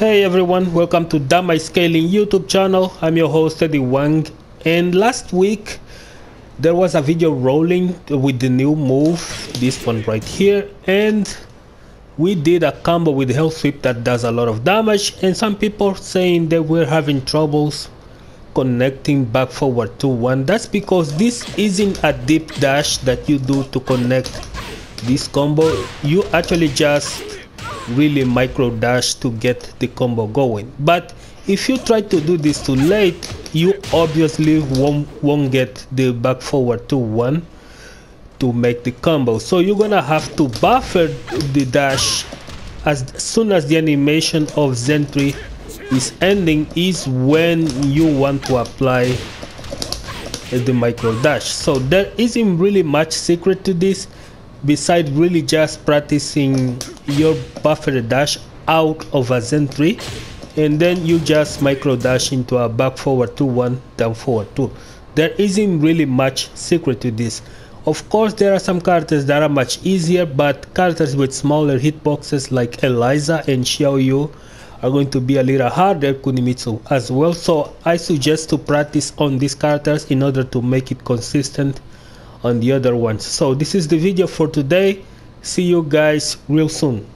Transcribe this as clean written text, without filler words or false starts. Hey everyone, welcome to Damage Scaling YouTube channel. I'm your host Eddie Wang, and last week there was a video rolling with the new move, this one right here, and we did a combo with hellsweep that does a lot of damage, and some people saying they were having troubles connecting back forward 2-1. That's because this isn't a deep dash that you do to connect this combo. You actually just really micro dash to get the combo going, but if you try to do this too late, you obviously won't get the back forward 2-1 to make the combo, so you're gonna have to buffer the dash as soon as the animation of Zentry is ending is when you want to apply the micro dash. So there isn't really much secret to this besides really just practicing your buffer dash out of a Zentry, and then you just micro dash into a back forward 2-1 down forward 2. There isn't really much secret to this. Of course there are some characters that are much easier, but characters with smaller hitboxes like Eliza and Xiao Yu are going to be a little harder, Kunimitsu as well, so I suggest to practice on these characters in order to make it consistent on the other ones. So this is the video for today. See you guys real soon.